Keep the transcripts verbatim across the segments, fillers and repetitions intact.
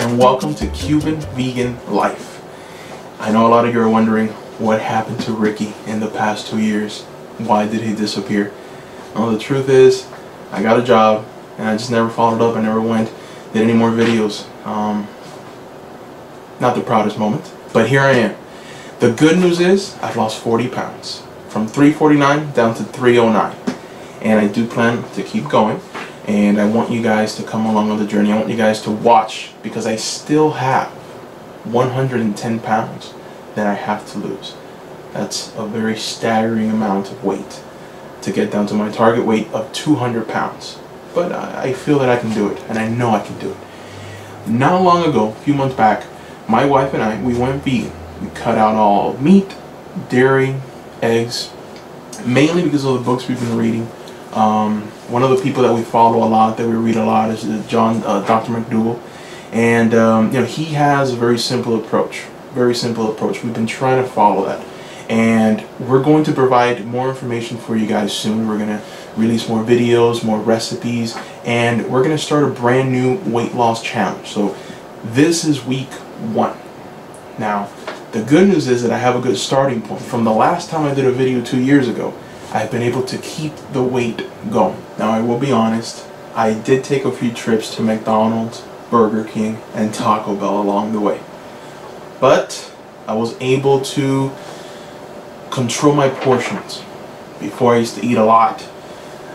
and welcome to Cuban Vegan Life. I know a lot of you are wondering what happened to Ricky in the past two years. Why did he disappear? Well, the truth is, I got a job and I just never followed up. I never went, did any more videos. Um, not the proudest moment, but here I am. The good news is I've lost forty pounds, from three forty-nine down to three oh nine, and I do plan to keep going, and I want you guys to come along on the journey. I want you guys to watch, because I still have one hundred ten pounds that I have to lose. That's a very staggering amount of weight to get down to my target weight of two hundred pounds, but I feel that I can do it, and I know I can do it. Not long ago, a few months back, my wife and I, we went vegan. We cut out all meat, dairy, eggs, mainly because of the books we've been reading. Um, one of the people that we follow a lot, that we read a lot, is John, uh, Doctor McDougall, and um, you know, he has a very simple approach. Very simple approach. We've been trying to follow that, and we're going to provide more information for you guys soon. We're going to release more videos, more recipes, and we're going to start a brand new weight loss challenge. So this is week one. Now, the good news is that I have a good starting point. From the last time I did a video two years ago, I've been able to keep the weight going. Now, I will be honest, I did take a few trips to McDonald's, Burger King, and Taco Bell along the way. But I was able to control my portions. Before, I used to eat a lot,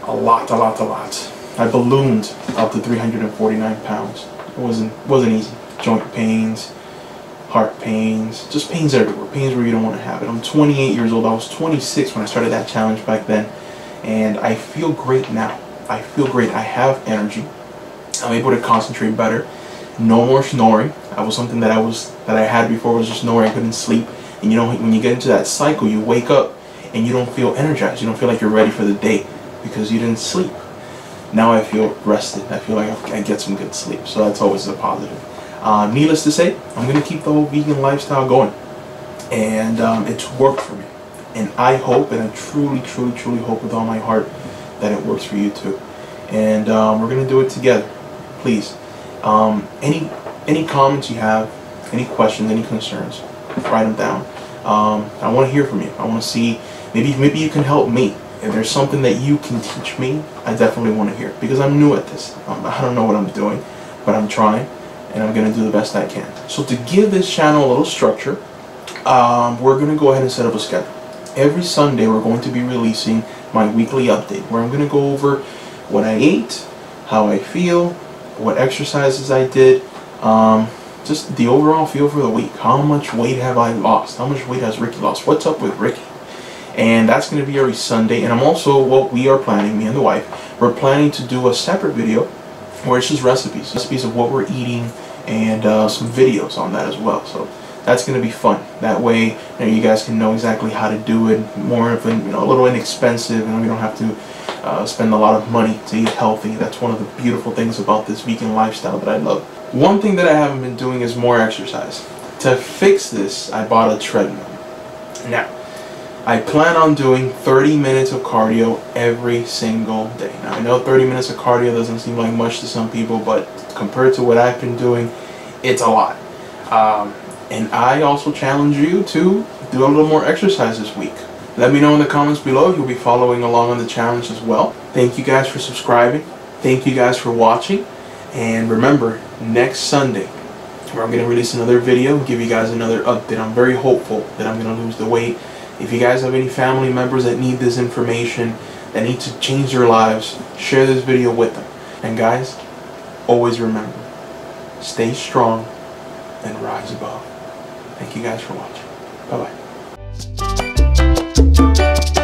a lot, a lot, a lot. I ballooned up to three hundred forty-nine pounds. It wasn't, wasn't easy. Joint pains, heart pains, just pains everywhere, pains where you don't want to have it. I'm twenty-eight years old. I was twenty-six when I started that challenge back then, and I feel great now. I feel great. I have energy. I'm able to concentrate better. No more snoring. That was something that I was that I had before, was just snoring. I couldn't sleep, and you know, when you get into that cycle, you wake up and you don't feel energized. You don't feel like you're ready for the day because you didn't sleep. Now I feel rested. I feel like I get some good sleep, so that's always a positive. Uh, needless to say, I'm going to keep the whole vegan lifestyle going, and um, it's worked for me, and I hope, and I truly, truly, truly hope with all my heart that it works for you too, and um, we're going to do it together. Please, um, any any comments you have, any questions, any concerns, write them down. Um, I want to hear from you. I want to see, maybe maybe you can help me. If there's something that you can teach me, I definitely want to hear it, because I'm new at this. Um, I don't know what I'm doing, but I'm trying. And I'm going to do the best I can. So to give this channel a little structure, um, we're going to go ahead and set up a schedule. Every Sunday, we're going to be releasing my weekly update, where I'm going to go over what I ate, how I feel, what exercises I did, um, just the overall feel for the week. How much weight have I lost? How much weight has Ricky lost? What's up with Ricky? And that's going to be every Sunday. And I'm also, what we are planning, me and the wife, we're planning to do a separate video where it's just recipes, recipes of what we're eating, and uh, some videos on that as well. So that's going to be fun. That way, you know, you guys can know exactly how to do it. More of an, you know, a little inexpensive, and we don't have to uh, spend a lot of money to eat healthy. That's one of the beautiful things about this vegan lifestyle that I love. One thing that I haven't been doing is more exercise. To fix this, I bought a treadmill. Now, I plan on doing thirty minutes of cardio every single day. Now, I know thirty minutes of cardio doesn't seem like much to some people, but compared to what I've been doing, it's a lot. Um, and I also challenge you to do a little more exercise this week. Let me know in the comments below if you'll be following along on the challenge as well. Thank you guys for subscribing. Thank you guys for watching. And remember, next Sunday, where I'm going to release another video, give you guys another update. I'm very hopeful that I'm going to lose the weight. If you guys have any family members that need this information, that need to change their lives, share this video with them. And guys, always remember, stay strong and rise above. Thank you guys for watching. Bye-bye.